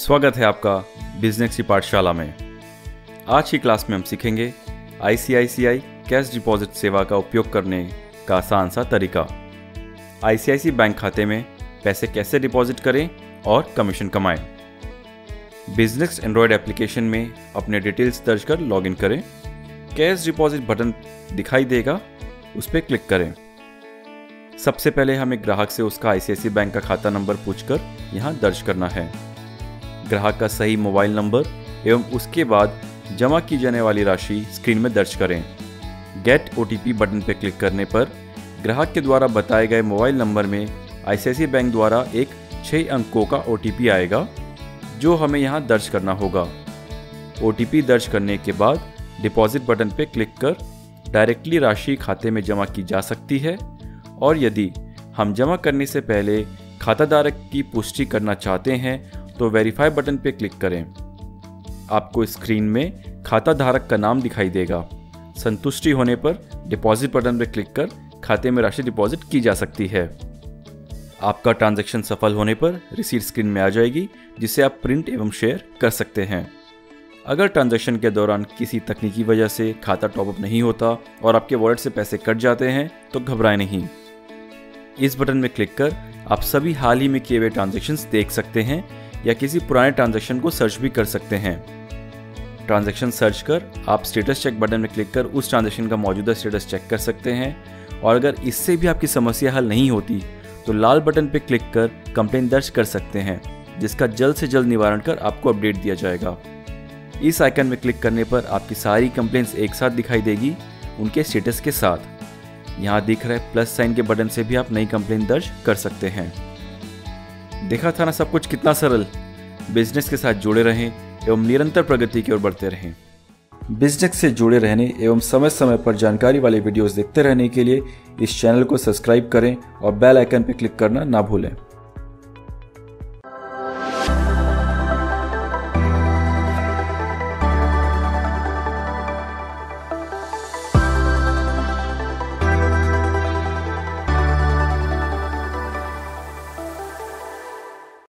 स्वागत है आपका बिजनेक्स पाठशाला में। आज की क्लास में हम सीखेंगे ICICI कैश डिपॉजिट सेवा का उपयोग करने का आसान सा तरीका, ICICI बैंक खाते में पैसे कैसे डिपॉजिट करें और कमीशन कमाएं। बिजनेक्स एंड्रॉयड एप्लीकेशन में अपने डिटेल्स दर्ज कर लॉगिन करें। कैश डिपॉजिट बटन दिखाई देगा, उस पर क्लिक करें। सबसे पहले हमें ग्राहक से उसका ICICI बैंक का खाता नंबर पूछकर यहाँ दर्ज करना है। ग्राहक का सही मोबाइल नंबर एवं उसके बाद जमा की जाने वाली राशि स्क्रीन में दर्ज करें। गेट OTP बटन पर क्लिक करने पर ग्राहक के द्वारा बताए गए मोबाइल नंबर में ICICI बैंक द्वारा एक 6 अंकों का OTP आएगा, जो हमें यहाँ दर्ज करना होगा। OTP दर्ज करने के बाद डिपॉजिट बटन पर क्लिक कर डायरेक्टली राशि खाते में जमा की जा सकती है। और यदि हम जमा करने से पहले खाता धारक की पुष्टि करना चाहते हैं तो वेरीफाई बटन पर क्लिक करें। आपको स्क्रीन में खाता धारक का नाम दिखाई देगा। संतुष्टि होने पर डिपॉजिट बटन पर क्लिक कर खाते में राशि डिपॉजिट की जा सकती है। आपका ट्रांजैक्शन सफल होने पर रिसीट स्क्रीन में आ जाएगी, जिसे आप प्रिंट एवं शेयर कर सकते हैं। अगर ट्रांजैक्शन के दौरान किसी तकनीकी वजह से खाता टॉपअप नहीं होता और आपके वॉलेट से पैसे कट जाते हैं तो घबराएं नहीं। इस बटन में क्लिक कर आप सभी हाल ही में किए हुए ट्रांजैक्शंस देख सकते हैं या किसी पुराने ट्रांजैक्शन को सर्च भी कर सकते हैं। ट्रांजैक्शन सर्च कर आप स्टेटस चेक बटन में क्लिक कर उस ट्रांजैक्शन का मौजूदा स्टेटस चेक कर सकते हैं। और अगर इससे भी आपकी समस्या हल नहीं होती तो लाल बटन पर क्लिक कर कंप्लेंट दर्ज कर सकते हैं, जिसका जल्द से जल्द निवारण कर आपको अपडेट दिया जाएगा। इस आइकन में क्लिक करने पर आपकी सारी कंप्लेंट्स एक साथ दिखाई देगी, उनके स्टेटस के साथ। यहाँ दिख रहे प्लस साइन के बटन से भी आप नई कंप्लेंट दर्ज कर सकते हैं। देखा था ना सब कुछ कितना सरल। बिजनेस के साथ जुड़े रहें एवं निरंतर प्रगति की ओर बढ़ते रहें। बिजनेस से जुड़े रहने एवं समय समय पर जानकारी वाले वीडियोस देखते रहने के लिए इस चैनल को सब्सक्राइब करें और बेल आइकन पर क्लिक करना ना भूलें।